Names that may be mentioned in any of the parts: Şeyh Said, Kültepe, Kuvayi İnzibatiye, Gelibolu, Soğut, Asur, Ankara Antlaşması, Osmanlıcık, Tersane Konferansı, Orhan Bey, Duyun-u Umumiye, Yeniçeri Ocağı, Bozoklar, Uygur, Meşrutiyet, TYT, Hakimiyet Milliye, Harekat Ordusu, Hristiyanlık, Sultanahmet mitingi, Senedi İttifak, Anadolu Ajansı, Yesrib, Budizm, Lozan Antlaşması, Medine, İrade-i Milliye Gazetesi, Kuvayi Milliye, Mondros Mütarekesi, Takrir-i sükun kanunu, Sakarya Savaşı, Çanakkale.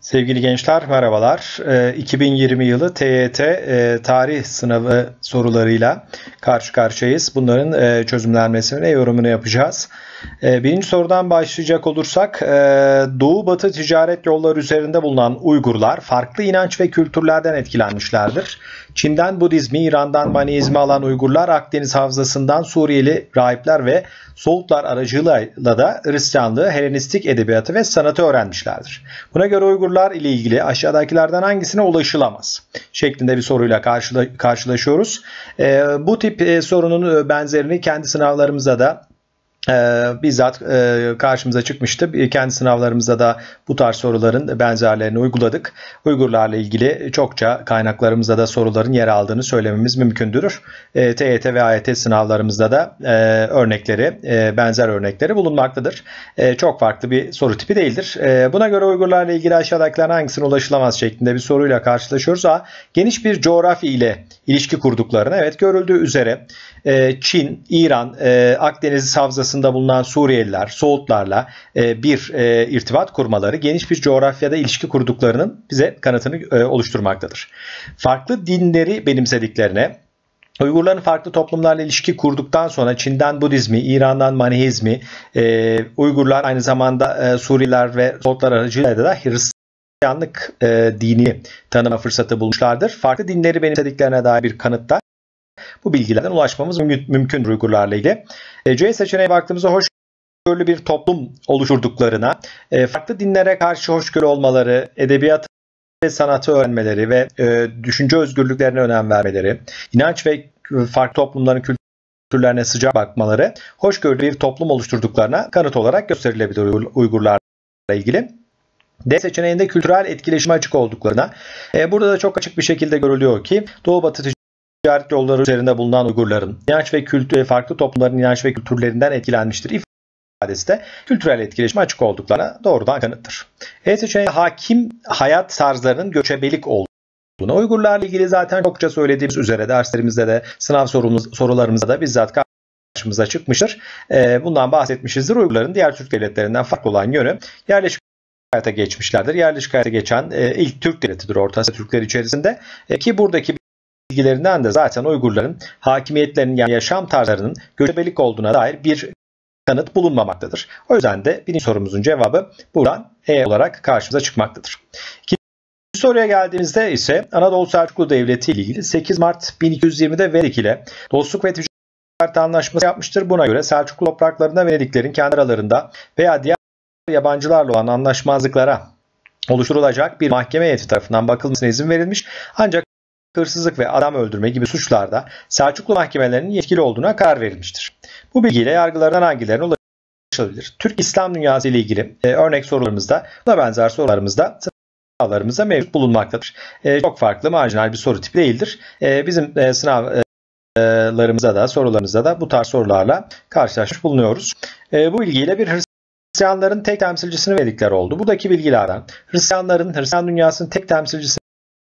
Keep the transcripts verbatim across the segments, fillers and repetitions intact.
Sevgili gençler merhabalar. iki bin yirmi yılı T Y T tarih sınavı sorularıyla karşı karşıyayız. Bunların çözümlenmesine yorumunu yapacağız. Birinci sorudan başlayacak olursak Doğu-Batı ticaret yolları üzerinde bulunan Uygurlar farklı inanç ve kültürlerden etkilenmişlerdir. Çin'den Budizmi, İran'dan Manizmi alan Uygurlar Akdeniz Havzası'ndan Suriyeli rahipler ve Soğutlar aracılığıyla da Hristiyanlığı, Helenistik edebiyatı ve sanatı öğrenmişlerdir. Buna göre Uygurlar ile ilgili aşağıdakilerden hangisine ulaşılamaz şeklinde bir soruyla karşıla karşılaşıyoruz. E, bu tip e, sorunun benzerini kendi sınavlarımıza da Ee, bizzat e, karşımıza çıkmıştı. Kendi sınavlarımızda da bu tarz soruların benzerlerini uyguladık. Uygurlarla ilgili çokça kaynaklarımızda da soruların yer aldığını söylememiz mümkündür. E, T Y T ve A Y T sınavlarımızda da e, örnekleri, e, benzer örnekleri bulunmaktadır. E, çok farklı bir soru tipi değildir. E, buna göre Uygurlarla ilgili aşağıdakilerden hangisine ulaşılamaz şeklinde bir soruyla karşılaşıyoruz. A, geniş bir coğrafya ile ilişki kurduklarını, evet görüldüğü üzere e, Çin, İran, e, Akdeniz Havzası bulunan Suriyeliler, Soğutlarla bir irtibat kurmaları geniş bir coğrafyada ilişki kurduklarının bize kanıtını oluşturmaktadır. Farklı dinleri benimsediklerine, Uygurların farklı toplumlarla ilişki kurduktan sonra Çin'den Budizmi, İran'dan Manihizmi, Uygurlar aynı zamanda Suriyeliler ve Soğutlar aracılığıyla da Hristiyanlık dini tanıma fırsatı bulmuşlardır. Farklı dinleri benimsediklerine dair bir kanıtta bu bilgilerden ulaşmamız mümkün Uygurlarla ilgili. C seçeneğe baktığımızda hoşgörülü bir toplum oluşturduklarına, farklı dinlere karşı hoşgörü olmaları, edebiyatı ve sanatı öğrenmeleri ve düşünce özgürlüklerine önem vermeleri, inanç ve farklı toplumların kültürlerine sıcak bakmaları, hoşgörülü bir toplum oluşturduklarına kanıt olarak gösterilebilir Uygurlarla ilgili. D seçeneğinde kültürel etkileşime açık olduklarına, burada da çok açık bir şekilde görülüyor ki Doğu-Batı ticaret yolları üzerinde bulunan Uygurların inanç ve kültür, farklı toplumların inanç ve kültürlerinden etkilenmiştir ifadesi de kültürel etkileşime açık olduklarına doğrudan kanıttır. E seçeneğinde hakim hayat tarzlarının göçebelik olduğuna, Uygurlarla ilgili zaten çokça söylediğimiz üzere derslerimizde de sınav sorumuz, sorularımızda da bizzat karşımıza çıkmıştır. E, bundan bahsetmişizdir. Uygurların diğer Türk devletlerinden farklı olan yönü yerleşik hayata geçmişlerdir. Yerleşik hayata geçen e, ilk Türk devletidir Orta Asya Türkleri içerisinde e, ki buradaki bilgilerinden de zaten Uygurların hakimiyetlerinin yani yaşam tarzlarının göçebelik olduğuna dair bir kanıt bulunmamaktadır. O yüzden de birinci sorumuzun cevabı buradan E olarak karşımıza çıkmaktadır. İkinci soruya geldiğimizde ise Anadolu Selçuklu Devleti ile ilgili sekiz Mart bin iki yüz yirmi'de Venedik ile dostluk ve ticaret antlaşması yapmıştır. Buna göre Selçuklu topraklarında Venediklerin kendi aralarında veya diğer yabancılarla olan anlaşmazlıklara oluşturulacak bir mahkeme heyeti tarafından bakılmasına izin verilmiş. Ancak hırsızlık ve adam öldürme gibi suçlarda Selçuklu mahkemelerinin yetkili olduğuna karar verilmiştir. Bu bilgiyle yargılardan hangilerine ulaşılabilir? Türk İslam dünyası ile ilgili e, örnek sorularımızda, buna benzer sorularımızda sınavlarımızda mevcut bulunmaktadır. E, çok farklı, marjinal bir soru tipi değildir. E, bizim e, sınavlarımızda da, sorularımızda da bu tarz sorularla karşılaşmış bulunuyoruz. E, bu bilgiyle bir hırsızlık Hristiyanların tek temsilcisini Venedikler oldu. Buradaki bilgilerden Hristiyanların, Hristiyan dünyasının tek temsilcisi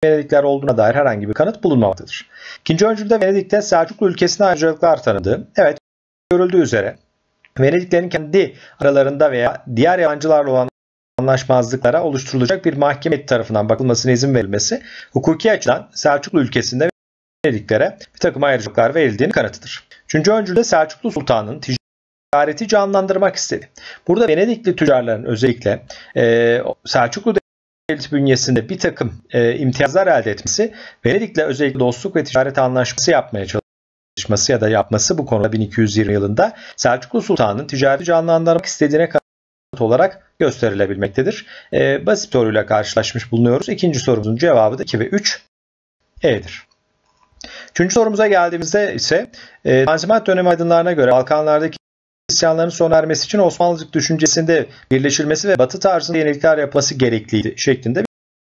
Venedikler olduğuna dair herhangi bir kanıt bulunmamaktadır. İkinci öncülde Venedik'te Selçuklu ülkesine ayrıcalıklar tanındı. Evet, görüldüğü üzere Venediklerin kendi aralarında veya diğer yabancılarla olan anlaşmazlıklara oluşturulacak bir mahkeme tarafından bakılmasına izin verilmesi, hukuki açıdan Selçuklu ülkesinde Venediklere bir takım ayrıcalıklar verildiğini kanıtıdır. Üçüncü öncülde Selçuklu Sultan'ın ticareti canlandırmak istedi. Burada Venedikli tüccarların özellikle e, Selçuklu devlet bünyesinde bir takım e, imtiyazlar elde etmesi, Venedik'le özellikle dostluk ve ticaret anlaşması yapmaya çalışması ya da yapması bu konuda bin iki yüz yirmi yılında Selçuklu Sultan'ın ticareti canlandırmak istediğine kanıt olarak gösterilebilmektedir. E, basit soruyla karşılaşmış bulunuyoruz. İkinci sorumuzun cevabı da iki ve üç E'dir. Üçüncü sorumuza geldiğimizde ise e, Tanzimat dönemi aydınlarına göre Balkanlardaki Hristiyanların sona ermesi için Osmanlıcık düşüncesinde birleşilmesi ve Batı tarzında yenilikler yapması gerekliydi şeklinde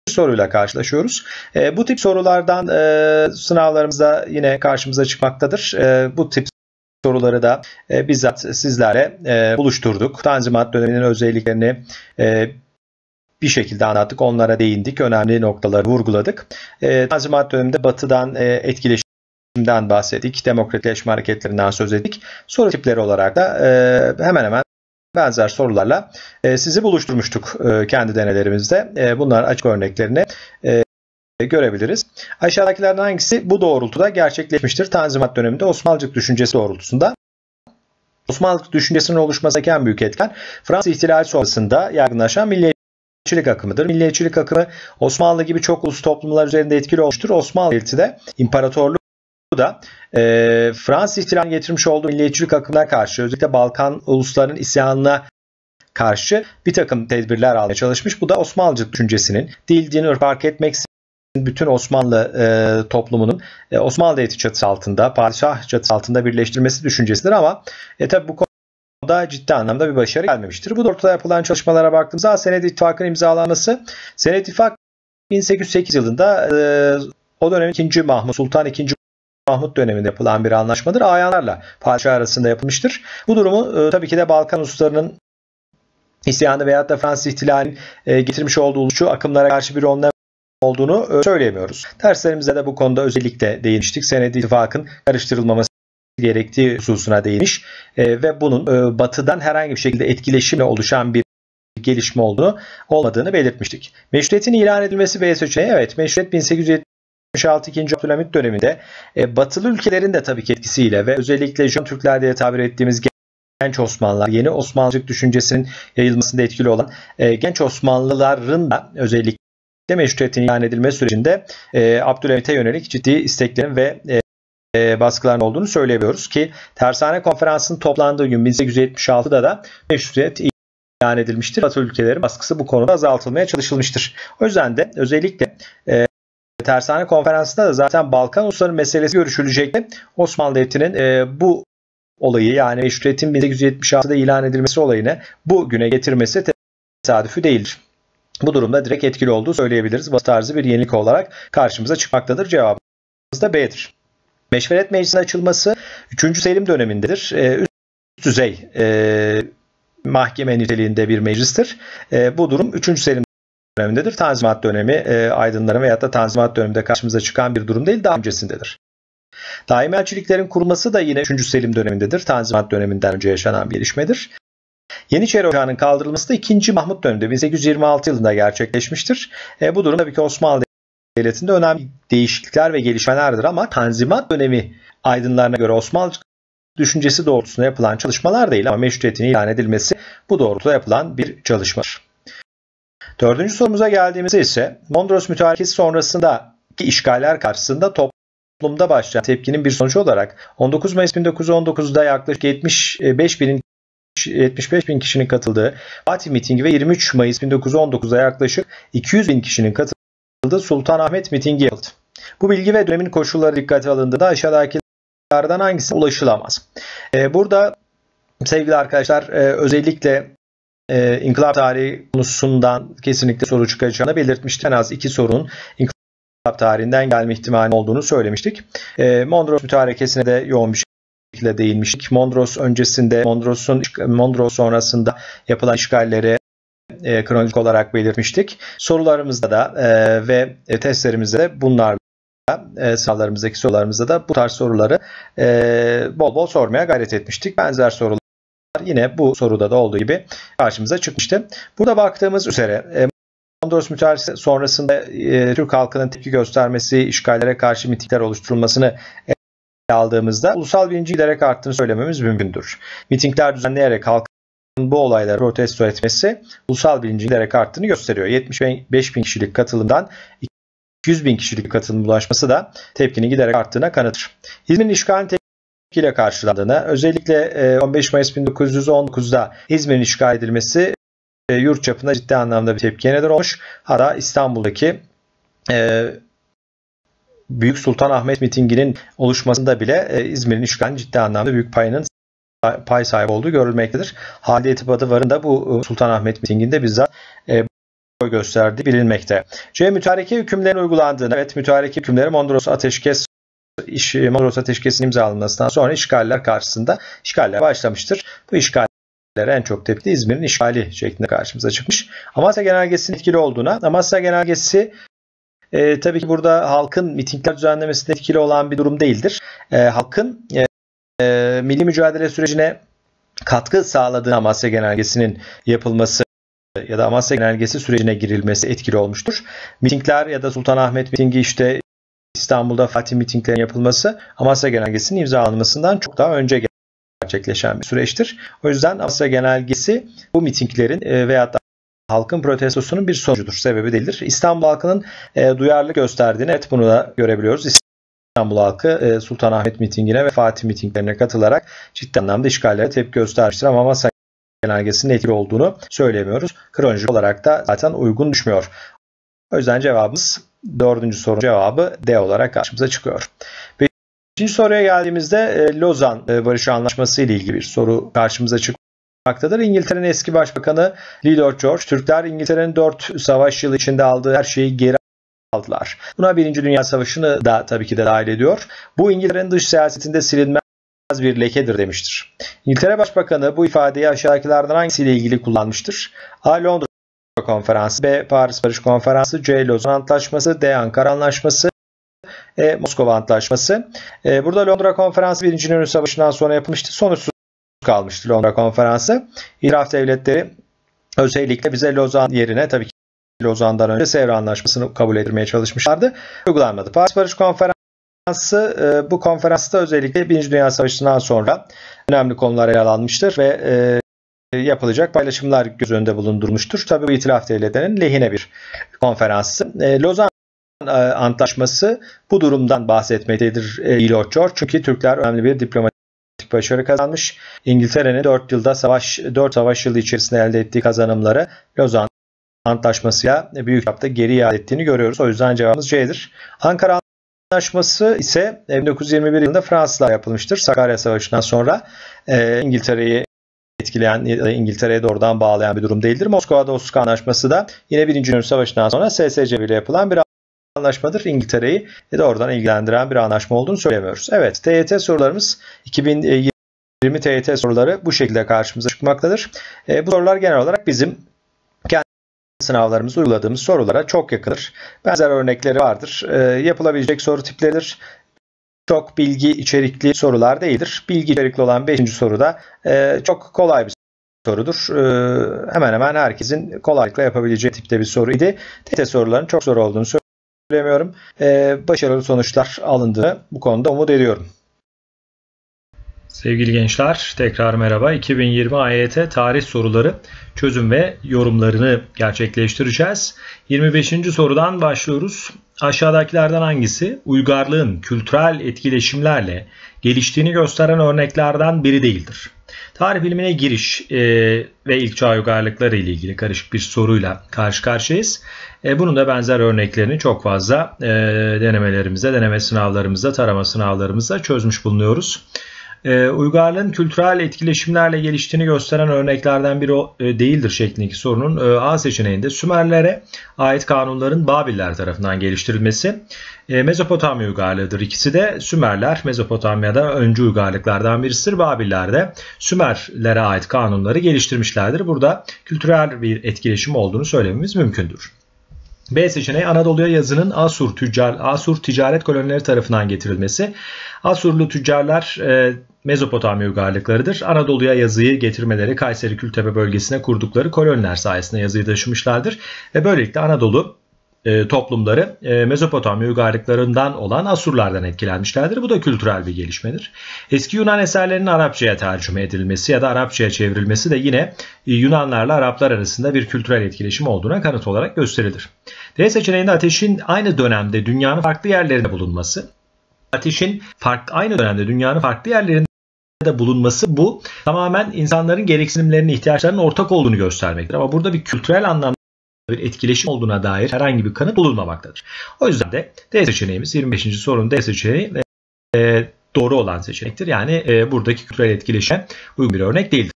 bir soruyla karşılaşıyoruz. E, bu tip sorulardan e, sınavlarımızda yine karşımıza çıkmaktadır. E, bu tip soruları da e, bizzat sizlerle e, buluşturduk. Tanzimat döneminin özelliklerini e, bir şekilde anlattık, onlara değindik, önemli noktaları vurguladık. E, Tanzimat döneminde Batı'dan e, etkileşim bahsettik. Demokratikleşme hareketlerinden söz ettik. Soru tipleri olarak da e, hemen hemen benzer sorularla sizi buluşturmuştuk kendi denelerimizde. Bunların açık örneklerini görebiliriz. Aşağıdakilerden hangisi bu doğrultuda gerçekleşmiştir? Tanzimat döneminde Osmanlıcık düşüncesi doğrultusunda. Osmanlıcık düşüncesinin oluşmasındaki en büyük etken Fransız ihtilali sonrasında yaygınlaşan milliyetçilik akımıdır. Milliyetçilik akımı Osmanlı gibi çok ulus toplumlar üzerinde etkili olmuştur. Osmanlı de imparatorluğu da e, Fransız ihtilalinin getirmiş olduğu milliyetçilik akımına karşı, özellikle Balkan uluslarının isyanına karşı bir takım tedbirler almaya çalışmış. Bu da Osmanlıcık düşüncesinin dil, din, ırk fark etmeksizin bütün Osmanlı e, toplumunun e, Osmanlı Devleti çatısı altında, padişah çatısı altında birleştirmesi düşüncesidir ama e, tabi bu konuda ciddi anlamda bir başarı gelmemiştir. Bu doğrultuda yapılan çalışmalara baktığımızda Senedi İttifak'ın imzalanması, Senedi İttifak bin sekiz yüz sekiz yılında e, o dönemin ikinci Mahmut Sultan ikinci Mahmut döneminde yapılan bir anlaşmadır. Ayanlarla padişah arasında yapılmıştır. Bu durumu e, tabii ki de Balkan uluslarının isyanı veyahut da Fransız ihtilalinin e, getirmiş olduğu ulusçu akımlara karşı bir onların olduğunu e, söyleyemiyoruz. Derslerimizde de bu konuda özellikle değinmiştik. Senedi İttifak'ın karıştırılmaması gerektiği hususuna değinmiş e, ve bunun e, batıdan herhangi bir şekilde etkileşimle oluşan bir gelişme olduğunu olmadığını belirtmiştik. Meşrutiyetin ilan edilmesi B seçeneği. Evet, meşrutiyet bin sekiz yüz yetmiş altı ikinci Abdülhamit döneminde e, batılı ülkelerin de tabii ki etkisiyle ve özellikle Jön Türkler diye tabir ettiğimiz genç Osmanlılar, yeni Osmanlıcık düşüncesinin yayılmasında etkili olan e, genç Osmanlıların da özellikle meşrutiyetin ilan edilme sürecinde e, Abdülhamit'e yönelik ciddi isteklerin ve e, e, baskıların olduğunu söyleyebiliyoruz ki Tersane Konferansı'nın toplandığı gün bin sekiz yüz yetmiş altıda da meşrutiyet ilan edilmiştir. Batılı ülkelerin baskısı bu konuda azaltılmaya çalışılmıştır. O yüzden de özellikle e, Tersane Konferansı'nda da zaten Balkan uluslararası meselesi görüşülecekti. Osmanlı Devleti'nin e, bu olayı, yani meşrutiyetin bin sekiz yüz yetmiş altıda ilan edilmesi olayını bugüne getirmesi tesadüfü değildir. Bu durumda direkt etkili olduğu söyleyebiliriz. Batı tarzı bir yenilik olarak karşımıza çıkmaktadır. Cevabımız da B'dir. Meşveret Meclisi'nin açılması üçüncü Selim dönemindedir. E, üst düzey e, mahkeme niteliğinde bir meclistir. E, bu durum üçüncü Selim dönemindedir. Tanzimat dönemi e, aydınların veyahut da Tanzimat döneminde karşımıza çıkan bir durum değil, daha öncesindedir. Daimi elçiliklerin kurulması da yine üçüncü Selim dönemindedir. Tanzimat döneminden önce yaşanan bir gelişmedir. Yeniçeri Ocağı'nın kaldırılması da ikinci Mahmut döneminde bin sekiz yüz yirmi altı yılında gerçekleşmiştir. E, bu durum tabii ki Osmanlı Devleti'nde önemli değişiklikler ve gelişmelerdir ama Tanzimat dönemi aydınlarına göre Osmanlı düşüncesi doğrultusunda yapılan çalışmalar değil ama meşrutiyetin ilan edilmesi bu doğrultuda yapılan bir çalışmadır. Dördüncü sorumuza geldiğimizde ise Mondros Mütarekesi sonrasındaki işgaller karşısında toplumda başlayan tepkinin bir sonucu olarak on dokuz Mayıs bin dokuz yüz on dokuzda yaklaşık yetmiş beş bin kişinin katıldığı Fatih mitingi ve yirmi üç Mayıs bin dokuz yüz on dokuzda yaklaşık iki yüz bin kişinin katıldığı Sultanahmet mitingi yapıldı. Bu bilgi ve dönemin koşulları dikkate alındığında aşağıdakilerden hangisine ulaşılamaz? Burada sevgili arkadaşlar özellikle E, inkılap tarihi konusundan kesinlikle soru çıkacağını belirtmiştik. En az iki sorunun inkılap tarihinden gelme ihtimali olduğunu söylemiştik. E, Mondros Mütarekesi'ne de yoğun bir şekilde değinmiştik. Mondros öncesinde, Mondros'un Mondros sonrasında yapılan işgalleri e, kronolojik olarak belirtmiştik. Sorularımızda da e, ve testlerimizde de bunlarla e, sınavlarımızdaki sorularımızda da bu tarz soruları e, bol bol sormaya gayret etmiştik. Benzer sorular yine bu soruda da olduğu gibi karşımıza çıkmıştı. Burada baktığımız üzere Mondros Mütarekesi sonrasında e, Türk halkının tepki göstermesi, işgallere karşı mitingler oluşturulmasını ele aldığımızda ulusal bilinci giderek arttığını söylememiz mümkündür. Mitingler düzenleyerek halkın bu olayları protesto etmesi ulusal bilinci giderek arttığını gösteriyor. yetmiş beş bin kişilik katılımdan iki yüz bin kişilik katılım ulaşması da tepkinin giderek arttığına kanıttır. İzmir'in işgalini ile karşılandığını, özellikle on beş Mayıs bin dokuz yüz on dokuzda İzmir'in işgal edilmesi yurt çapında ciddi anlamda bir tepkiye neden olmuş. Hatta İstanbul'daki e, Büyük Sultanahmet mitinginin oluşmasında bile e, İzmir'in işgalinin ciddi anlamda büyük payının pay sahibi olduğu görülmektedir. Halide Edip da bu Sultanahmet mitinginde bizzat e, boy gösterdiği bilinmekte. C. Mütareke hükümlerin uygulandığını, evet mütareke hükümleri Mondros Ateşkes İş, Mondros Ateşkesi'nin imzalanmasından sonra işgaller karşısında işgaller başlamıştır. Bu işgallere en çok tepki İzmir'in işgali şeklinde karşımıza çıkmış. Amasya Genelgesi'nin etkili olduğuna, Amasya Genelgesi e, tabii ki burada halkın mitingler düzenlemesinde etkili olan bir durum değildir. E, halkın e, e, milli mücadele sürecine katkı sağladığı Amasya Genelgesi'nin yapılması ya da Amasya Genelgesi sürecine girilmesi etkili olmuştur. Mitingler ya da Sultanahmet mitingi, işte İstanbul'da Fatih mitinglerinin yapılması Amasya Genelgesi'nin imzalanmasından çok daha önce gerçekleşen bir süreçtir. O yüzden Amasya Genelgesi bu mitinglerin veyahut da halkın protestosunun bir sonucudur, sebebi değildir. İstanbul halkının duyarlılık gösterdiğini, evet, bunu da görebiliyoruz. İstanbul halkı Sultanahmet mitingine ve Fatih mitinglerine katılarak ciddi anlamda işgallere tepki göstermiştir ama Amasya Genelgesi'nin etkili olduğunu söyleyemiyoruz. Kronolojik olarak da zaten uygun düşmüyor. O yüzden cevabımız, dördüncü sorunun cevabı D olarak karşımıza çıkıyor. Beşinci soruya geldiğimizde Lozan Barış Antlaşması ile ilgili bir soru karşımıza çıkmaktadır. İngiltere'nin eski başbakanı Lord George, Türkler İngiltere'nin dört savaş yılı içinde aldığı her şeyi geri aldılar. Buna Birinci Dünya Savaşı'nı da tabii ki de dahil ediyor. Bu İngiltere'nin dış siyasetinde silinmez bir lekedir demiştir. İngiltere Başbakanı bu ifadeyi aşağıdakilerden hangisiyle ilgili kullanmıştır? A. Londra Konferansı, B. Paris Barış Konferansı, C. Lozan Antlaşması, D. Ankara Antlaşması, E. Moskova Antlaşması. E, burada Londra Konferansı Birinci Dünya Savaşı'ndan sonra yapılmıştı. Sonuçsuz kalmıştı Londra Konferansı. İtiraf devletleri özellikle bize Lozan yerine, tabii ki Lozan'dan önce Sevr Antlaşması'nı kabul ettirmeye çalışmışlardı. Uygulanmadı. Paris Barış Konferansı, bu konferansta özellikle Birinci Dünya Savaşı'ndan sonra önemli konular ele alınmıştır ve yapılacak paylaşımlar göz önünde bulundurmuştur. Tabii bu itilaf devletlerinin lehine bir konferansı. Lozan Antlaşması bu durumdan bahsetmektedir Lord George. Çünkü Türkler önemli bir diplomatik başarı kazanmış. İngiltere'nin dört yılda savaş, dört savaş yılı içerisinde elde ettiği kazanımları Lozan Antlaşması'yla büyük çapta geri iade ettiğini görüyoruz. O yüzden cevabımız C'dir. Ankara Antlaşması ise bin dokuz yüz yirmi bir yılında Fransızla yapılmıştır. Sakarya Savaşı'ndan sonra e, İngiltere'yi etkileyen, İngiltere'ye doğrudan bağlayan bir durum değildir. Moskova Dostluk Antlaşması da yine Birinci Dünya Savaşı'ndan sonra S S C ile yapılan bir anlaşmadır. İngiltere'yi doğrudan ilgilendiren bir anlaşma olduğunu söylemiyoruz. Evet, T Y T sorularımız iki bin yirmi T Y T soruları bu şekilde karşımıza çıkmaktadır. E, bu sorular genel olarak bizim sınavlarımızda uyguladığımız sorulara çok yakındır. Benzer örnekleri vardır. E, yapılabilecek soru tipleridir. Çok bilgi içerikli sorular değildir. Bilgi içerikli olan beşinci soruda e, çok kolay bir sorudur. E, hemen hemen herkesin kolaylıkla yapabileceği tipte bir soruydu. T Y T sorularının çok zor olduğunu söylemiyorum. E, başarılı sonuçlar alındığını bu konuda umut ediyorum. Sevgili gençler, tekrar merhaba. iki bin yirmi A Y T tarih soruları çözüm ve yorumlarını gerçekleştireceğiz. yirmi beşinci sorudan başlıyoruz. Aşağıdakilerden hangisi uygarlığın kültürel etkileşimlerle geliştiğini gösteren örneklerden biri değildir? Tarih bilimine giriş e, ve ilk çağ uygarlıkları ile ilgili karışık bir soruyla karşı karşıyayız. E, bunun da benzer örneklerini çok fazla e, denemelerimize, deneme sınavlarımıza, tarama sınavlarımıza çözmüş bulunuyoruz. Uygarlığın kültürel etkileşimlerle geliştiğini gösteren örneklerden biri değildir şeklindeki sorunun A seçeneğinde Sümerlere ait kanunların Babiller tarafından geliştirilmesi, Mezopotamya uygarlığıdır. İkisi de Sümerler Mezopotamya'da öncü uygarlıklardan birisidir. Babiller de Sümerlere ait kanunları geliştirmişlerdir. Burada kültürel bir etkileşim olduğunu söylememiz mümkündür. B seçeneği Anadolu'ya yazının Asur, tüccar, Asur ticaret kolonileri tarafından getirilmesi. Asurlu tüccarlar e, Mezopotamya uygarlıklarıdır. Anadolu'ya yazıyı getirmeleri Kayseri Kültepe bölgesine kurdukları koloniler sayesinde yazıyı taşımışlardır. Ve böylelikle Anadolu e, toplumları e, Mezopotamya uygarlıklarından olan Asurlardan etkilenmişlerdir. Bu da kültürel bir gelişmedir. Eski Yunan eserlerinin Arapçaya tercüme edilmesi ya da Arapçaya çevrilmesi de yine e, Yunanlarla Araplar arasında bir kültürel etkileşim olduğuna kanıt olarak gösterilir. D seçeneğinde ateşin aynı dönemde dünyanın farklı yerlerinde bulunması. Ateşin farklı, aynı dönemde dünyanın farklı yerlerinde bulunması, bu tamamen insanların gereksinimlerinin, ihtiyaçlarının ortak olduğunu göstermektir. Ama burada bir kültürel anlamda bir etkileşim olduğuna dair herhangi bir kanıt bulunmamaktadır. O yüzden de D seçeneğimiz, yirmi beşinci sorunun D seçeneği e, doğru olan seçenektir. Yani e, buradaki kültürel etkileşime uygun bir örnek değildir.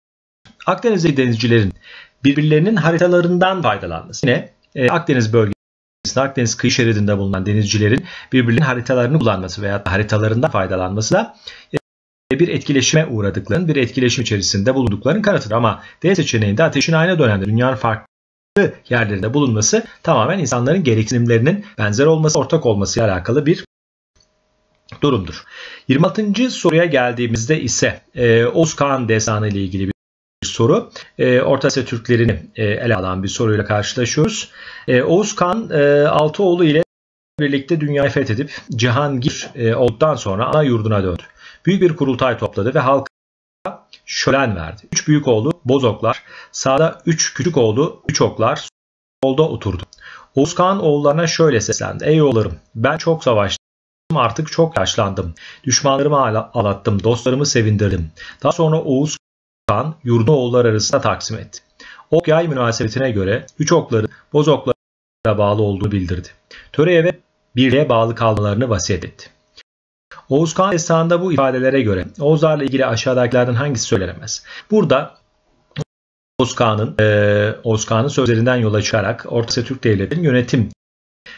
Akdenizli denizcilerin birbirlerinin haritalarından faydalanması. Yine e, Akdeniz bölgesi Akdeniz kıyı şeridinde bulunan denizcilerin birbirinin haritalarını kullanması veya haritalarından faydalanması da bir etkileşime uğradıklarının, bir etkileşim içerisinde bulunduklarının kanıtıdır. Ama D seçeneğinde ateşin aynı dönemde dünyanın farklı yerlerinde bulunması tamamen insanların gereksinimlerinin benzer olması, ortak olmasıyla alakalı bir durumdur. yirmi altıncı soruya geldiğimizde ise e, Oğuz Kağan destanı ile ilgili bir soru. E, Orta Asya Türklerini e, ele alan bir soruyla karşılaşıyoruz. E, Oğuz Kağan e, altı oğlu ile birlikte dünyayı fethedip Cihangir e, olduktan sonra ana yurduna döndü. Büyük bir kurultay topladı ve halka şölen verdi. Üç büyük oğlu Bozoklar, sağda üç küçük oğlu Üçoklar, solda oturdu. Oğuz Kağan oğullarına şöyle seslendi. Ey oğullarım, ben çok savaştım, artık çok yaşlandım. Düşmanlarımı ağlattım, dostlarımı sevindirdim. Daha sonra Oğuz Kağan yurdu oğullar arasında taksim etti. Ok yay münasebetine göre Üçokların Bozoklara bağlı olduğunu bildirdi. Töreye ve birliğe bağlı kalmalarını vasiyet etti. Oğuz Kağan destanında bu ifadelere göre Oğuzlarla ilgili aşağıdakilerden hangisi söylenemez? Burada Oğuz Kağan'ın e, Oğuz Kağan'ın sözlerinden yola çıkarak Orta Asya Türk devletlerinin yönetim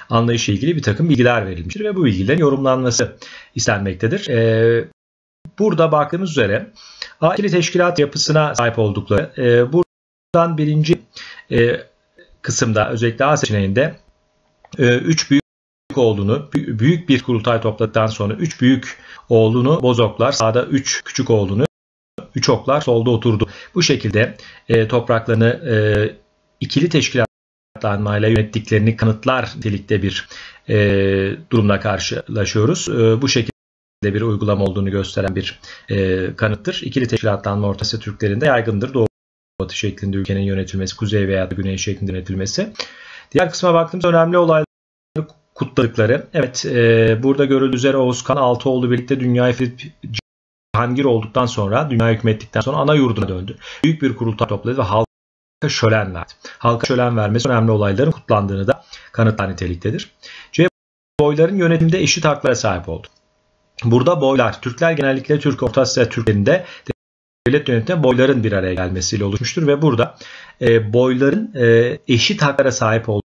anlayışı ile ilgili bir takım bilgiler verilmiştir ve bu bilgilerin yorumlanması istenmektedir. E, burada baktığımız üzere akili teşkilat yapısına sahip oldukları e, buradan birinci e, kısımda özellikle A seçeneğinde e, üç büyük oğlunu büyük bir kurultay topladıktan sonra üç büyük oğlunu Bozoklar, sağda üç küçük oğlunu Üçoklar, solda oturdu. Bu şekilde e, topraklarını e, ikili teşkilatlanmayla yönettiklerini kanıtlar nitelikte bir e, durumla karşılaşıyoruz. E, bu şekilde bir uygulama olduğunu gösteren bir e, kanıttır. İkili teşkilatlanma Orta Asya Türklerinde yaygındır. Doğu-Batı şeklinde ülkenin yönetilmesi, kuzey veya güney şeklinde yönetilmesi. Diğer kısma baktığımızda önemli olaylar kutladıkları. Evet, e, burada görüldüğü üzere Oğuz Kağan altı oğlu birlikte dünyayı fethedip Cihangir olduktan sonra, dünya hükmettikten sonra ana yurduna döndü. Büyük bir kurultay topladı ve halka şölen verdi. Halka şölen vermesi önemli olayların kutlandığını da kanıtlar niteliktedir. C. Boyların yönetimde eşit haklara sahip oldu. Burada boylar, Türkler genellikle Türk Orta Asya Türklerinde devlet yönetiminde boyların bir araya gelmesiyle oluşmuştur ve burada e, boyların e, eşit haklara sahip olduğu,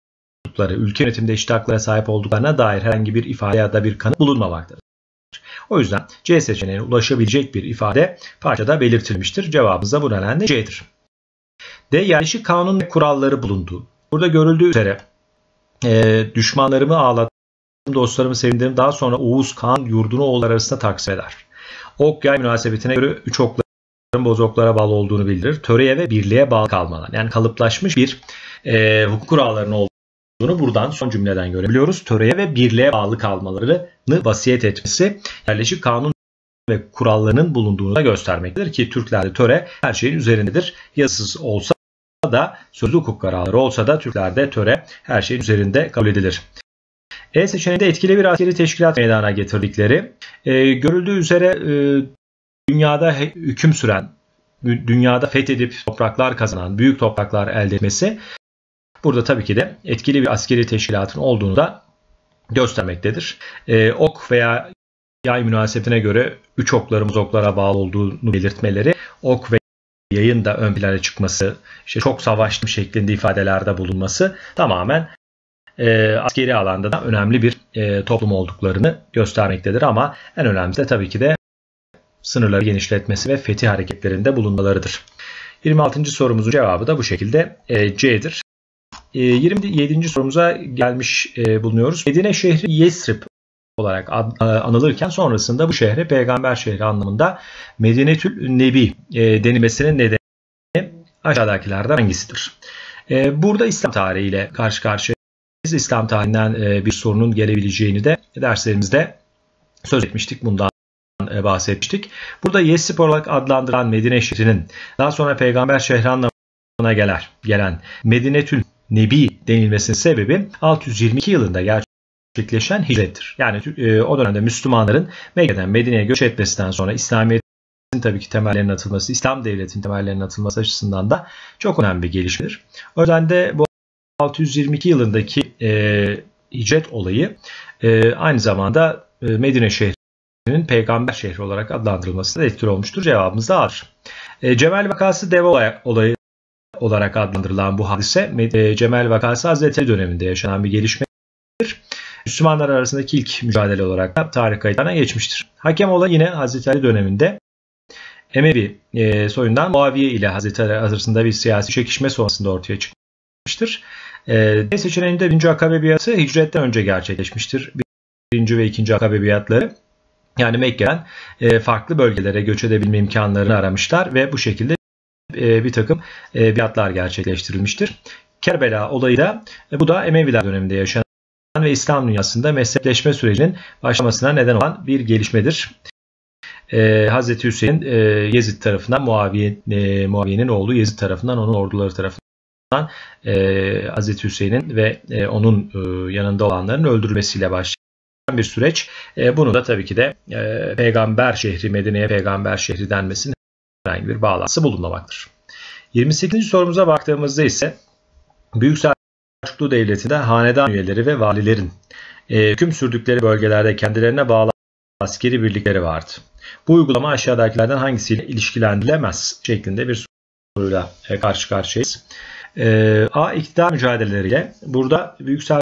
ülke yönetiminde eşit haklara sahip olduklarına dair herhangi bir ifade ya da bir kanıt bulunmamaktadır. O yüzden C seçeneğine ulaşabilecek bir ifade parçada belirtilmiştir. Cevabımız da bu nedenle C'dir. D. Yerleşik kanun ve kuralları bulundu. Burada görüldüğü üzere e, düşmanlarımı ağlattım, dostlarımı sevindirdim. Daha sonra Oğuz Kağan yurdunu oğullar arasında taksim eder. Ok yay münasebetine göre üç okların Bozoklara bağlı olduğunu bildirir. Töreye ve birliğe bağlı kalmalar. Yani kalıplaşmış bir e, hukuk kurallarının olduğu. Bunu buradan son cümleden görebiliyoruz. Töreye ve birliğe bağlı kalmalarını vasiyet etmesi yerleşik kanun ve kurallarının bulunduğunu da göstermektedir ki Türklerde töre her şeyin üzerindedir. Yazısız olsa da sözlü hukuk kararları olsa da Türklerde töre her şeyin üzerinde kabul edilir. E seçeneğinde etkili bir askeri teşkilat meydana getirdikleri e, görüldüğü üzere e, dünyada hüküm süren, dünyada fethedip topraklar kazanan, büyük topraklar elde etmesi burada tabii ki de etkili bir askeri teşkilatın olduğunu da göstermektedir. E, ok veya yay münasebetine göre üç oklarımız oklara bağlı olduğunu belirtmeleri, ok ve yayın da ön plana çıkması, işte çok savaştım şeklinde ifadelerde bulunması tamamen e, askeri alanda da önemli bir e, toplum olduklarını göstermektedir. Ama en önemlisi de tabii ki de sınırları genişletmesi ve fetih hareketlerinde bulunmalarıdır. yirmi altıncı sorumuzun cevabı da bu şekilde e, C'dir. yirmi yedinci sorumuza gelmiş bulunuyoruz. Medine şehri Yesrib olarak anılırken sonrasında bu şehre peygamber şehri anlamında Medinetül Nebi denilmesinin nedeni aşağıdakilerden hangisidir? Burada İslam tarihiyle karşı karşıyayız. İslam tarihinden bir sorunun gelebileceğini de derslerimizde söz etmiştik. Bundan bahsetmiştik. Burada Yesrib olarak adlandırılan Medine şehrinin daha sonra peygamber şehri anlamına gelen, gelen Medinetül Nebi denilmesinin sebebi altı yüz yirmi iki yılında gerçekleşen hicrettir. Yani e, o dönemde Müslümanların Mekke'den Medine'ye göç etmesinden sonra İslamiyet'in tabii ki temellerinin atılması, İslam devletinin temellerinin atılması açısından da çok önemli bir gelişmedir. O yüzden de bu altı yüz yirmi iki yılındaki e, hicret olayı e, aynı zamanda e, Medine şehrinin peygamber şehri olarak adlandırılması da etkili olmuştur. Cevabımız da A'dır. E, Cemel Vakası deve olay, olayı olarak adlandırılan bu hadise Cemel Vakası Hazretleri döneminde yaşanan bir gelişmedir. Müslümanlar arasındaki ilk mücadele olarak da tarih kayıtlarına geçmiştir. Hakem olan yine Hazreti Ali döneminde Emevi soyundan Muaviye ile Hazreti Ali arasında bir siyasi çekişme sonrasında ortaya çıkmıştır. D seçeneğinde birinci Akabe biatı hicretten önce gerçekleşmiştir. birinci ve ikinci Akabe biatları yani Mekke'den farklı bölgelere göç edebilme imkanlarını aramışlar ve bu şekilde bir takım biatlar gerçekleştirilmiştir. Kerbela olayı da bu da Emeviler döneminde yaşanan ve İslam dünyasında mezhepleşme sürecinin başlamasına neden olan bir gelişmedir. Ee, Hazreti Hüseyin e, Yezid tarafından, Muaviye, e, Muaviye'nin oğlu Yezid tarafından, onun orduları tarafından e, Hazreti Hüseyin'in ve e, onun e, yanında olanların öldürülmesiyle başlayan bir süreç. E, bunu da tabii ki de e, Peygamber şehri, Medine'ye Peygamber şehri denmesinin herhangi bir bağlantısı bulunmamaktadır. yirmi sekizinci sorumuza baktığımızda ise Büyük Selçuklu Devleti'nde hanedan üyeleri ve valilerin e, hüküm sürdükleri bölgelerde kendilerine bağlı askeri birlikleri vardı. Bu uygulama aşağıdakilerden hangisiyle ilişkilendirilemez şeklinde bir soruyla karşı karşıyayız. E, A. İktidar mücadeleleriyle. Burada Büyük Selçuklu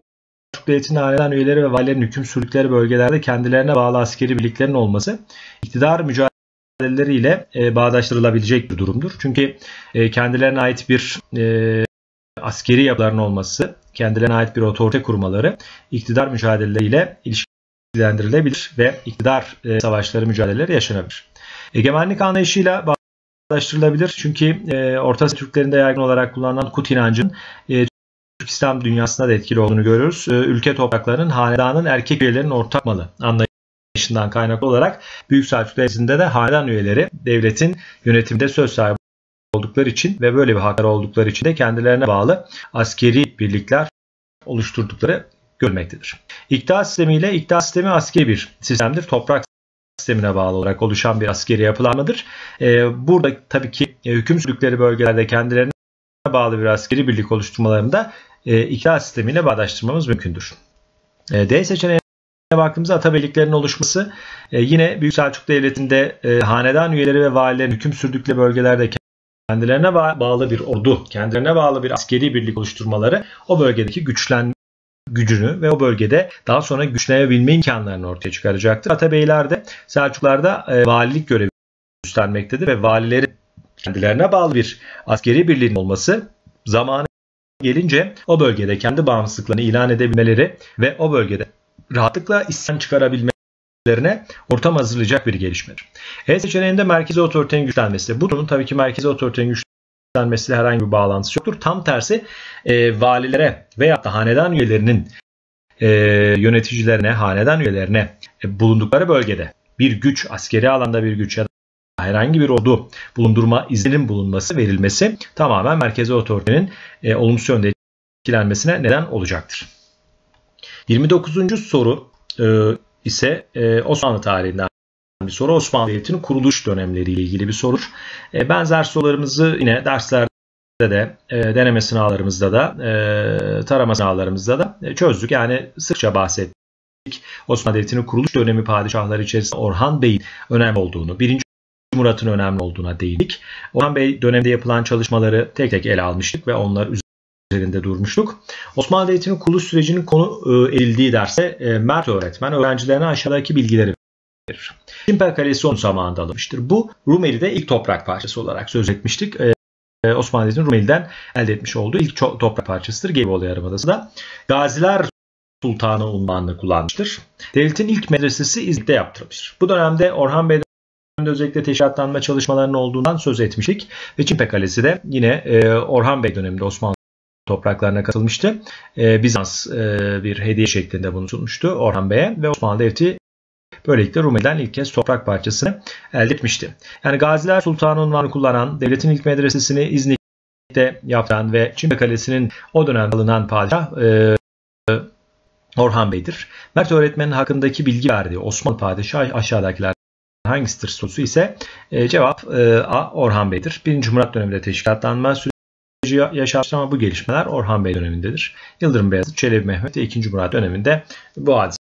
Devleti'nin hanedan üyeleri ve valilerin hüküm sürdükleri bölgelerde kendilerine bağlı askeri birliklerin olması iktidar mücadeleleriyle e, bağdaştırılabilecek bir durumdur. Çünkü e, kendilerine ait bir e, askeri yapıların olması, kendilerine ait bir otorite kurmaları iktidar mücadeleleriyle ilişkilendirilebilir ve iktidar e, savaşları, mücadeleleri yaşanabilir. Egemenlik anlayışıyla bağdaştırılabilir. Çünkü e, Orta Asya Türklerinde yaygın olarak kullanılan Kut inancının e, Türk İslam dünyasında da etkili olduğunu görüyoruz. E, ülke topraklarının, hanedanın erkek üyelerinin ortak malı anlayışından kaynaklı olarak Büyük Selçuklu Devleti'nde de hanedan üyeleri devletin yönetiminde söz sahibi oldukları için ve böyle bir hakları oldukları için de kendilerine bağlı askeri birlikler oluşturdukları görmektedir. İktidar sistemiyle iktidar sistemi askeri bir sistemdir. Toprak sistemine bağlı olarak oluşan bir askeri yapılanmadır. Ee, burada tabii ki e, hüküm sürdükleri bölgelerde kendilerine bağlı bir askeri birlik oluşturmalarında e, iktidar sistemiyle bağdaştırmamız mümkündür. E, D seçeneğine baktığımızda atabeyliklerin oluşması e, yine Büyük Selçuklu Devleti'nde e, hanedan üyeleri ve valilerin hüküm sürdükleri bölgelerde kendilerine bağlı bir ordu, kendilerine bağlı bir askeri birlik oluşturmaları o bölgedeki güçlenme gücünü ve o bölgede daha sonra güçlenebilme imkanlarını ortaya çıkaracaktır. Atabeyler de Selçuklar'da e, valilik görevi üstlenmektedir ve valilerin kendilerine bağlı bir askeri birliğin olması zamanı gelince o bölgede kendi bağımsızlıklarını ilan edebilmeleri ve o bölgede rahatlıkla isyan çıkarabilmelerine ortam hazırlayacak bir gelişmedir. E seçeneğinde merkezi otoritenin güçlenmesi. Bu durumun tabii ki merkezi otoritenin güçlenmesi Mesela herhangi bir bağlantısı yoktur. Tam tersi e, valilere veya da hanedan üyelerinin e, yöneticilerine, hanedan üyelerine e, bulundukları bölgede bir güç, askeri alanda bir güç ya da herhangi bir ordu bulundurma iznin bulunması, verilmesi tamamen merkezi otoritenin e, olumsuz yönde etkilenmesine neden olacaktır. yirmi dokuzuncu soru e, ise e, Osmanlı tarihinden bir soru. Osmanlı Devleti'nin kuruluş dönemleriyle ilgili bir sorudur. Benzer sorularımızı yine derslerde de, deneme sınavlarımızda da, tarama sınavlarımızda da çözdük. Yani sıkça bahsettik. Osmanlı Devleti'nin kuruluş dönemi padişahları içerisinde Orhan Bey'in önemli olduğunu, birinci Murat'ın önemli olduğuna değindik. Orhan Bey döneminde yapılan çalışmaları tek tek ele almıştık ve onlar üzerinde durmuştuk. Osmanlı Devleti'nin kuruluş sürecinin konu edildiği derse Mert öğretmen öğrencilerine aşağıdaki bilgileri verir. Çimper Kalesi onun zamanında alınmıştır. Bu Rumeli'de ilk toprak parçası olarak söz etmiştik. Ee, Osmanlı Devleti'nin Rumeli'den elde etmiş olduğu ilk toprak parçasıdır Gelibolu Yarımadası da. Gaziler Sultanı unvanını kullanmıştır. Devletin ilk medresesi İznik'te yaptırılmıştır. Bu dönemde Orhan Bey döneminde özellikle teşkilatlanma çalışmalarının olduğundan söz etmiştik. Ve Çimper Kalesi de yine e, Orhan Bey döneminde Osmanlı topraklarına katılmıştı. E, Bizans e, bir hediye şeklinde bulunmuştu Orhan Bey'e ve Osmanlı Devleti böylelikle Rumeli'den ilk kez toprak parçasını elde etmişti. Yani Gaziler Sultanı unvanını kullanan, devletin ilk medresesini İznik'te yaptıran ve Çimpe Kalesi'nin o dönemde alınan padişah e, Orhan Bey'dir. Mert öğretmenin hakkındaki bilgi verdiği Osmanlı padişahı aşağıdakiler hangisidir sorusu ise e, cevap e, A. Orhan Bey'dir. birinci. Murat döneminde teşkilatlanma süreci yaşanmıştır ama bu gelişmeler Orhan Bey dönemindedir. Yıldırım Beyazıt, Çelebi Mehmet ve ikinci. Murat döneminde bu hadise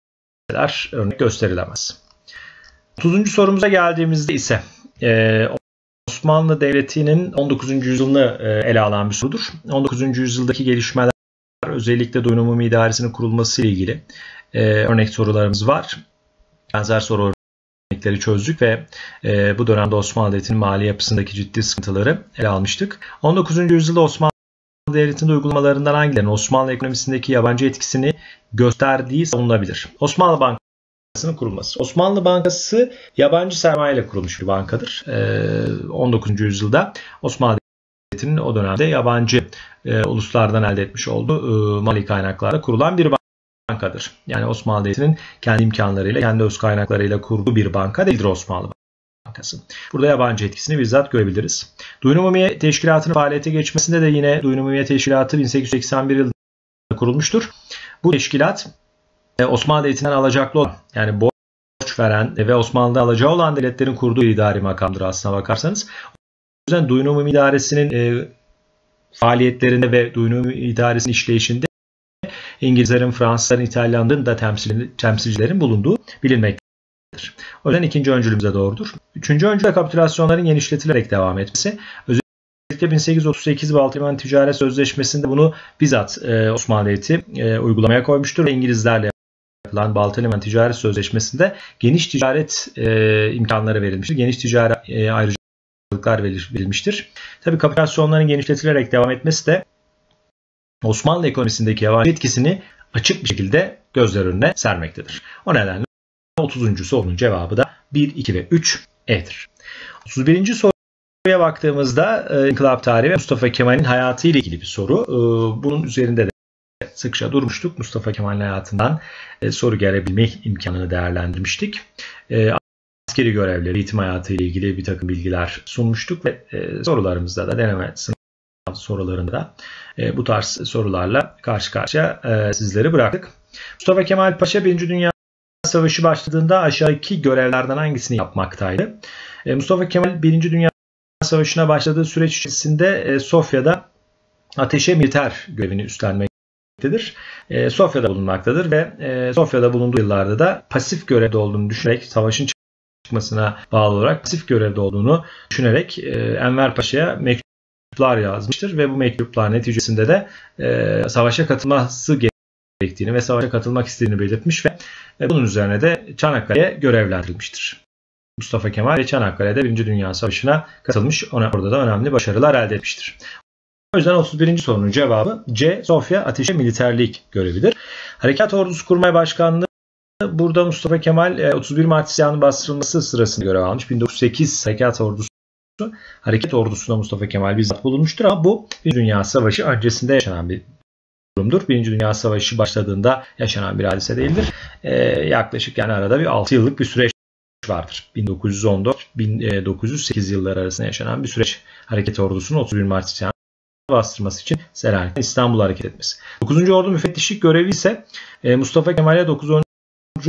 örnek gösterilemez. otuzuncu sorumuza geldiğimizde ise e, Osmanlı Devleti'nin on dokuzuncu yüzyılını e, ele alan bir sorudur. on dokuzuncu yüzyıldaki gelişmeler, özellikle Duyun-u Umumiye idaresinin kurulması ile ilgili e, örnek sorularımız var. Benzer soru örnekleri çözdük ve e, bu dönemde Osmanlı Devleti'nin mali yapısındaki ciddi sıkıntıları ele almıştık. on dokuzuncu yüzyılda Osmanlı Devleti'nin uygulamalarından hangilerinin Osmanlı ekonomisindeki yabancı etkisini gösterdiği savunulabilir? Osmanlı Bankası Bankası'nın kurulması. Osmanlı Bankası yabancı sermaye ile kurulmuş bir bankadır. on dokuzuncu yüzyılda Osmanlı Devleti'nin o dönemde yabancı e, uluslardan elde etmiş olduğu e, mali kaynaklarla kurulan bir bankadır. Yani Osmanlı Devleti'nin kendi imkanlarıyla, kendi öz kaynaklarıyla kurduğu bir banka değildir Osmanlı Bankası. Burada yabancı etkisini bizzat görebiliriz. Duyun-u Umumiye Teşkilatı'nın faaliyete geçmesinde de yine Duyun-u Umumiye Teşkilatı bin sekiz yüz seksen bir yılında kurulmuştur. Bu teşkilat Osmanlı Devleti'nden alacaklı olan, yani borç veren ve Osmanlı'da alacağı olan devletlerin kurduğu idari makamdır aslına bakarsanız. O yüzden Duyun-u Umumiye İdaresi'nin e, faaliyetlerinde ve Duyun-u Umumiye İdaresi'nin işleyişinde İngilizlerin, Fransızların, İtalyanların da temsil, temsilcilerin bulunduğu bilinmektedir. O yüzden ikinci öncülümüze doğrudur. Üçüncü öncülde kapitülasyonların genişletilerek devam etmesi. Özellikle bin sekiz yüz otuz sekiz Baltimore Ticaret Sözleşmesi'nde bunu bizzat e, Osmanlı Devleti e, uygulamaya koymuştur ve İngilizlerle yapılan Baltimore Ticaret Sözleşmesi'nde geniş ticaret e, imkanları verilmiştir. Geniş ticaret e, ayrıca verilmiştir. Tabii kapitülasyonların genişletilerek devam etmesi de Osmanlı ekonomisindeki yabancı etkisini açık bir şekilde gözler önüne sermektedir. O nedenle otuzuncu sorunun cevabı da bir, iki ve üç E'dir. otuz birinci soruya baktığımızda İnkılap tarihi ve Mustafa Kemal'in hayatı ile ilgili bir soru. Bunun üzerinde de sıkça durmuştuk. Mustafa Kemal'in hayatından soru gelebilme imkanını değerlendirmiştik. Askeri görevleri, eğitim hayatı ile ilgili bir takım bilgiler sunmuştuk ve e, sorularımızda da deneme sınav sorularında da e, bu tarz sorularla karşı karşıya e, sizleri bıraktık. Mustafa Kemal Paşa birinci. Dünya Savaşı başladığında aşağıdaki görevlerden hangisini yapmaktaydı? E, Mustafa Kemal birinci. Dünya Savaşı'na başladığı süreç içerisinde e, Sofya'da ateşe militer görevini üstlenmektedir. E, Sofya'da bulunmaktadır ve e, Sofya'da bulunduğu yıllarda da pasif görevde olduğunu düşünerek savaşın çıkmasına bağlı olarak pasif görevde olduğunu düşünerek e, Enver Paşa'ya mektuplar yazmıştır ve bu mektuplar neticesinde de e, savaşa katılması gerektiğini ve savaşa katılmak istediğini belirtmiş ve e, bunun üzerine de Çanakkale'ye görevlendirilmiştir. Mustafa Kemal ve Çanakkale'de birinci. Dünya Savaşı'na katılmış, ona orada da önemli başarılar elde etmiştir. O yüzden otuz birinci sorunun cevabı C. Sofya Ateşe Militerlik görevidir. Harekat Ordusu Kurmay Başkanlığı. Burada Mustafa Kemal otuz bir Mart isyanının bastırılması sırasında görev almış. bin dokuz yüz sekiz Harekat Ordusu, Harekat Ordusu'nda Mustafa Kemal bizzat bulunmuştur ama bu Birinci Dünya Savaşı öncesinde yaşanan bir durumdur. Birinci Dünya Savaşı başladığında yaşanan bir hadise değildir. Ee, yaklaşık yani arada bir altı yıllık bir süreç vardır. bin dokuz yüz on dört bin dokuz yüz sekiz yılları arasında yaşanan bir süreç. Harekat Ordusu'nun otuz bir Mart isyanının bastırması için Selanik'ten İstanbul'a hareket etmesi. dokuzuncu Ordu Müfettişlik görevi ise Mustafa Kemal'e dokuzuncu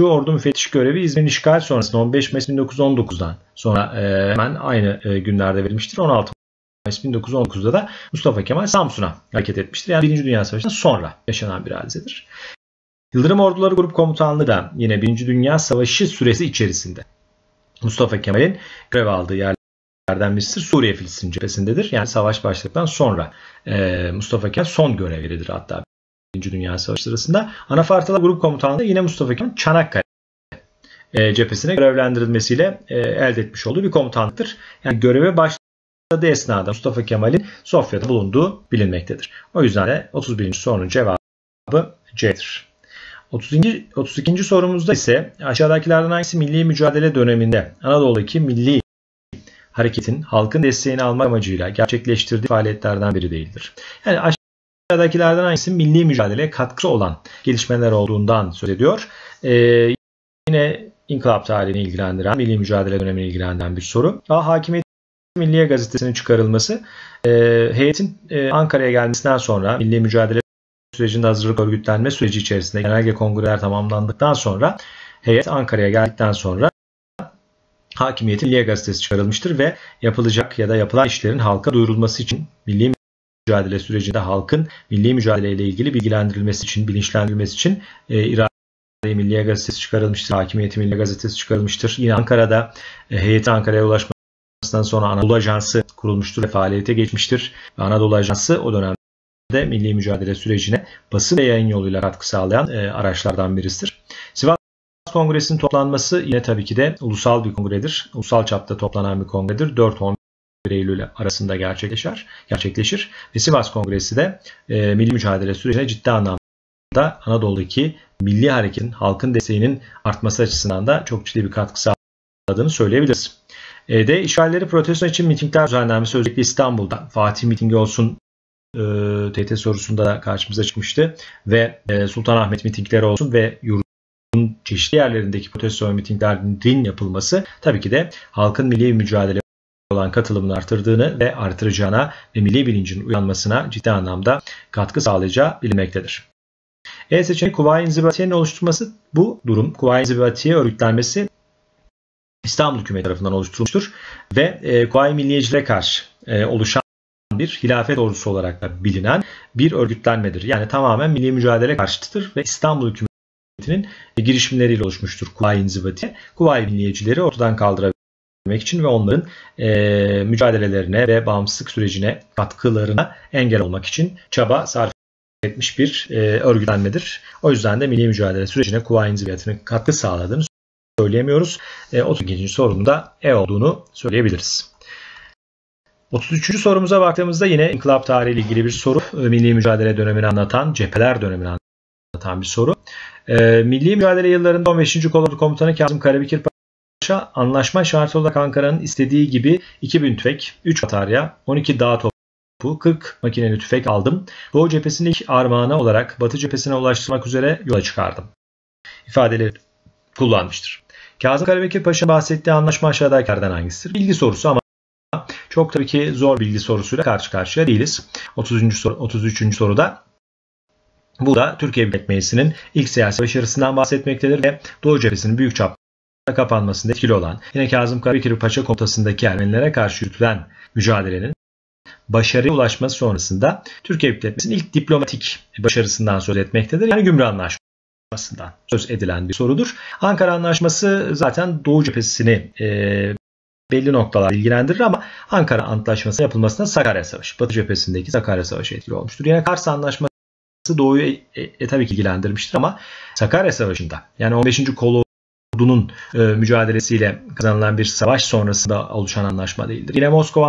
Ordu müfettiş görevi İzmir'in işgal sonrasında on beş Mayıs bin dokuz yüz on dokuz'dan sonra hemen aynı günlerde verilmiştir. on altı Mayıs bin dokuz yüz on dokuz'da da Mustafa Kemal Samsun'a hareket etmiştir. Yani birinci. Dünya Savaşı'ndan sonra yaşanan bir hadisedir. Yıldırım Orduları Grup Komutanlığı da yine birinci. Dünya Savaşı süresi içerisinde Mustafa Kemal'in görev aldığı yerlerden birisi Suriye-Filistin cephesindedir. Yani savaş başladıktan sonra Mustafa Kemal son görev yeridir hatta. birinci. Dünya Savaşı sırasında Anafartalar Grup Komutanlığı yine Mustafa Kemal Çanakkale cephesine görevlendirilmesiyle elde etmiş olduğu bir komutanlıktır. Yani göreve başladığı esnada Mustafa Kemal'in Sofya'da bulunduğu bilinmektedir. O yüzden de otuz birinci sorunun cevabı C'dir. otuz ikinci. otuz ikinci sorumuzda ise aşağıdakilerden hangisi milli mücadele döneminde Anadolu'daki milli hareketin halkın desteğini almak amacıyla gerçekleştirdiği faaliyetlerden biri değildir? Yani aşağıdakilerden hangisi milli mücadeleye katkısı olan gelişmeler olduğundan söz ediyor. Ee, yine İnkılap tarihini ilgilendiren, milli mücadele dönemini ilgilendiren bir soru. A. Hakimiyet Milliye Gazetesi'nin çıkarılması. Ee, heyetin e, Ankara'ya gelmesinden sonra milli mücadele sürecinde hazırlık örgütlenme süreci içerisinde genelge kongreler tamamlandıktan sonra heyet Ankara'ya geldikten sonra Hakimiyet Milliye Gazetesi çıkarılmıştır ve yapılacak ya da yapılan işlerin halka duyurulması için milli mücadele sürecinde halkın milli mücadele ile ilgili bilgilendirilmesi için, bilinçlendirilmesi için e, İrade-i Milliye Gazetesi çıkarılmıştır. Hakimiyeti Milliye Gazetesi çıkarılmıştır. Yine Ankara'da e, heyeti Ankara'ya ulaşmasından sonra Anadolu Ajansı kurulmuştur ve faaliyete geçmiştir. Ve Anadolu Ajansı o dönemde milli mücadele sürecine basın ve yayın yoluyla katkı sağlayan e, araçlardan birisidir. Sivas Kongresi'nin toplanması yine tabii ki de ulusal bir kongredir. Ulusal çapta toplanan bir kongredir. dört on Eylül arasında gerçekleşir. gerçekleşir. Ve Sivas Kongresi de e, milli mücadele sürecine ciddi anlamda da Anadolu'daki milli hareketin, halkın desteğinin artması açısından da çok ciddi bir katkı sağladığını söyleyebiliriz. E de işgalleri protesto için mitingler düzenlenmesi özellikle İstanbul'da Fatih mitingi olsun, e, T T sorusunda da karşımıza çıkmıştı ve e, Sultanahmet mitingleri olsun ve yurdun çeşitli yerlerindeki protesto mitinglerin yapılması tabii ki de halkın milli mücadele olan katılımını artırdığını ve artıracağına ve milli bilincin uyanmasına ciddi anlamda katkı sağlayacağı bilinmektedir. E seçeneği Kuvayi İnzibatiye'nin oluşturulması. Bu durum Kuvayi İnzibatiye örgütlenmesi İstanbul hükümeti tarafından oluşturulmuştur ve e, Kuvayi Milliyecilere karşı e, oluşan bir hilafet ordusu olarak da bilinen bir örgütlenmedir. Yani tamamen milli mücadele karşıtıdır ve İstanbul hükümetinin e, girişimleriyle oluşmuştur Kuvayi İnzibatiye. Kuvayi Milliyecileri ortadan kaldırabilmek için ve onların e, mücadelelerine ve bağımsızlık sürecine katkılarına engel olmak için çaba sarf etmiş bir e, örgütlenmedir. O yüzden de milli mücadele sürecine Kuvayi İnzibiyatı'nın katkı sağladığını söyleyemiyoruz. E, otuz ikinci sorunun da E olduğunu söyleyebiliriz. otuz üçüncü sorumuza baktığımızda yine inkılap tarihiyle ilgili bir soru. E, milli mücadele dönemini anlatan, cepheler dönemini anlatan bir soru. E, milli mücadele yıllarında on beşinci Kolordu Komutanı Kazım Karabekir Paşa anlaşma şartı olarak Ankara'nın istediği gibi iki bin tüfek, üç batarya, on iki dağ topu, kırk makineli tüfek aldım. Doğu cephesini ilk armağanı olarak Batı cephesine ulaştırmak üzere yola çıkardım İfadeleri kullanmıştır. Kazım Karabekir Paşa bahsettiği anlaşma aşağıdakilerden hangisidir? Bilgi sorusu ama çok tabii ki zor bilgi sorusuyla karşı karşıya değiliz. otuz üçüncü soruda bu da Türkiye Büyük Millet Meclisi'nin ilk siyasi başarısından bahsetmektedir ve Doğu cephesinin büyük çaplı kapanmasında etkili olan yine Kazım Karabekir Paşa komutasındaki Ermenilere karşı yürütülen mücadelenin başarıya ulaşması sonrasında Türkiye Büyük Millet Meclisi'nin ilk diplomatik başarısından söz etmektedir. Yani Gümrük Antlaşması'ndan söz edilen bir sorudur. Ankara Antlaşması zaten Doğu cephesini e, belli noktalar ilgilendirir ama Ankara Antlaşması'nın yapılmasına Sakarya Savaşı, Batı cephesindeki Sakarya Savaşı etkili olmuştur. Yine Kars Antlaşması Doğu'yu e, e, tabii ki ilgilendirmiştir ama Sakarya Savaşı'nda yani on beşinci Kolordu Ordu'nun e, mücadelesiyle kazanılan bir savaş sonrasında oluşan anlaşma değildir. Yine Moskova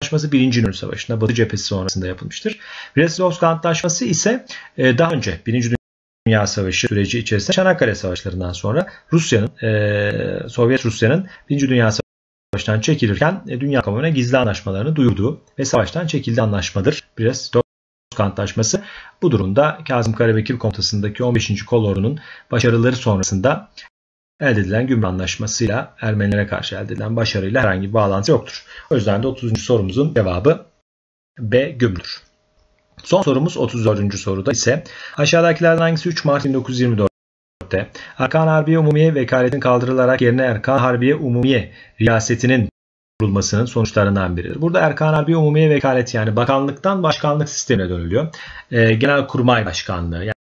Antlaşması birinci. Dünya Savaşı'nda Batı cephesi sonrasında yapılmıştır. Brest-Litovsk Antlaşması ise e, daha önce birinci. Dünya Savaşı süreci içerisinde Çanakkale Savaşlarından sonra Rusya'nın, e, Sovyet Rusya'nın birinci. Dünya Savaşı'ndan çekilirken e, dünya kamuoyuna gizli anlaşmalarını duyurduğu ve savaştan çekildi anlaşmadır Brest-Litovsk Antlaşması. Bu durumda Kazım Karabekir komutasındaki on beşinci. Kolordu'nun başarıları sonrasında elde edilen Gümrük Antlaşması'yla Ermenilere karşı elde edilen başarıyla herhangi bir bağlantı yoktur. O yüzden de otuzuncu sorumuzun cevabı B Gümrük'tür. Son sorumuz otuz dördüncü soruda ise aşağıdakilerden hangisi üç Mart bin dokuz yüz yirmi dört'te Erkan Harbiye Umumiye vekaletin kaldırılarak yerine Erkan Harbiye Umumiye riyasetinin kurulmasının sonuçlarından biridir. Burada Erkan Harbiye Umumiye vekaleti yani bakanlıktan başkanlık sistemine dönülüyor. E, Genelkurmay Başkanlığı yani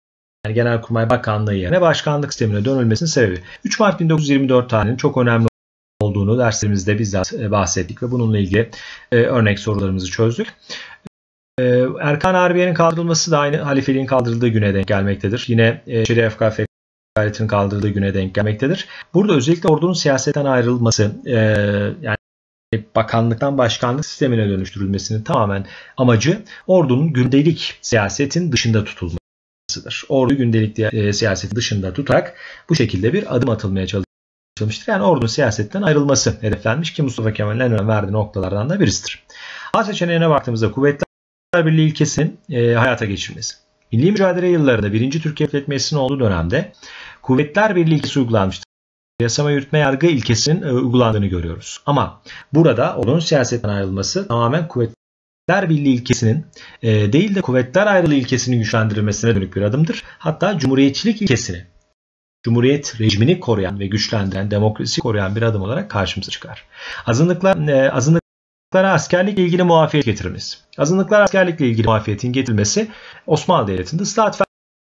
Yani Genelkurmay Bakanlığı yerine başkanlık sistemine dönülmesinin sebebi. üç Mart bin dokuz yüz yirmi dört tarihinin çok önemli olduğunu derslerimizde bizzat bahsettik ve bununla ilgili örnek sorularımızı çözdük. Erkan Harbiye'nin kaldırılması da aynı halifeliğin kaldırıldığı güne denk gelmektedir. Yine Şerif K F vekaletinin kaldırıldığı güne denk gelmektedir. Burada özellikle ordunun siyasetten ayrılması, yani bakanlıktan başkanlık sistemine dönüştürülmesinin tamamen amacı ordunun gündelik siyasetin dışında tutulması. Ordu gündelik e, siyasetin dışında tutarak bu şekilde bir adım atılmaya çalışılmıştır. Yani ordunun siyasetten ayrılması hedeflenmiş ki Mustafa Kemal'in en önem verdiği noktalardan da birisidir. A seçeneğine baktığımızda Kuvvetler Birliği ilkesinin e, hayata geçirilmesi. Milli mücadele yıllarında birinci. Türkiye Büyük Millet Meclisi'nin olduğu dönemde Kuvvetler Birliği ilkesi uygulanmıştır. Yasama, yürütme, yargı ilkesinin e, uygulandığını görüyoruz. Ama burada ordunun siyasetten ayrılması tamamen kuvvetler Kuvvetler Birliği ilkesinin e, değil de kuvvetler ayrılığı ilkesinin güçlendirilmesine dönük bir adımdır. Hatta cumhuriyetçilik ilkesini, cumhuriyet rejimini koruyan ve güçlendiren, demokrasi koruyan bir adım olarak karşımıza çıkar. Azınlıklar, e, azınlıklara askerlikle ilgili muafiyet getirilmesi. Azınlıklara askerlikle ilgili muafiyetin getirilmesi Osmanlı Devleti'nde ıslahat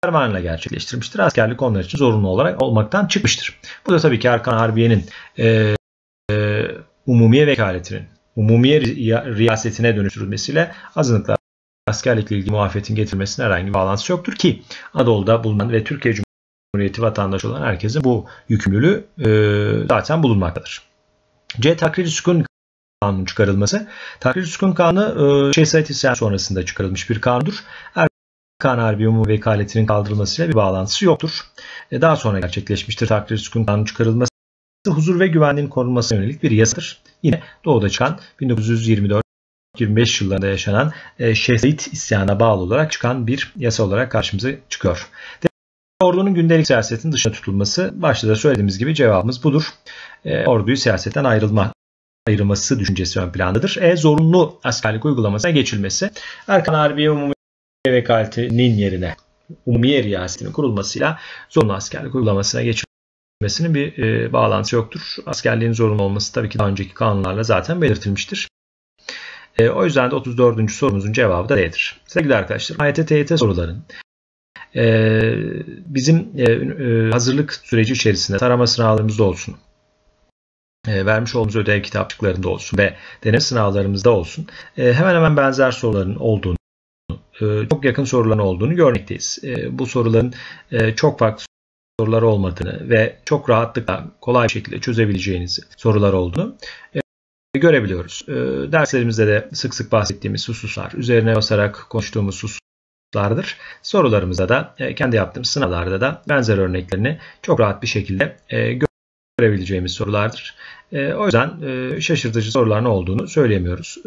fermanıyla gerçekleştirmiştir. Askerlik onlar için zorunlu olarak olmaktan çıkmıştır. Bu da tabii ki Erkan Harbiye'nin e, e, umumiye vekaletinin, umumiye riyasetine dönüştürülmesiyle azınlıklar askerlikle ilgili muafiyetin getirilmesine herhangi bir bağlantısı yoktur ki Anadolu'da bulunan ve Türkiye Cumhuriyeti vatandaşı olan herkesin bu yükümlülüğü e, zaten bulunmaktadır. C. Takrir-i sükun kanunu çıkarılması. Takrir-i sükun kanunu e, Şehzade İsyan sonrasında çıkarılmış bir kanundur. Erkan Harbiye Umumiye vekaletinin kaldırılmasıyla bir bağlantısı yoktur. Daha sonra gerçekleşmiştir. Takrir-i sükun kanunu çıkarılması huzur ve güvenliğin korunmasına yönelik bir yasadır. Yine doğuda çıkan bin dokuz yüz yirmi dört yirmi beş yıllarında yaşanan Şeyh Said isyanına bağlı olarak çıkan bir yasa olarak karşımıza çıkıyor. Ordunun gündelik siyasetin dışına tutulması, başta da söylediğimiz gibi cevabımız budur. E, orduyu siyasetten ayrılma, ayrılması düşüncesi ön plandadır. E, zorunlu askerlik uygulamasına geçilmesi, Erkan Harbiye Umumiye Vekâleti'nin yerine Umumiye Riyaseti'nin kurulmasıyla zorunlu askerlik uygulamasına geçilmesinin bir e, bağlantısı yoktur. Askerliğin zorunlu olması tabii ki daha önceki kanunlarla zaten belirtilmiştir. E, o yüzden de otuz dördüncü sorumuzun cevabı da D'dir. Sevgili arkadaşlar, A Y T T Y T soruların Ee, bizim e, e, hazırlık süreci içerisinde tarama sınavlarımızda olsun, e, vermiş olduğumuz ödev kitapçıklarında olsun ve deneme sınavlarımızda olsun e, hemen hemen benzer soruların olduğunu, e, çok yakın soruların olduğunu görmekteyiz. E, bu soruların e, çok farklı sorular olmadığını ve çok rahatlıkla kolay bir şekilde çözebileceğiniz sorular olduğunu e, görebiliyoruz. E, derslerimizde de sık sık bahsettiğimiz hususlar, üzerine basarak konuştuğumuz hususlar, sorularımızda da kendi yaptığımız sınavlarda da benzer örneklerini çok rahat bir şekilde görebileceğimiz sorulardır. O yüzden şaşırtıcı soruların olduğunu söyleyemiyoruz.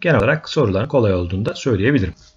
Genel olarak soruların kolay olduğunu da söyleyebilirim.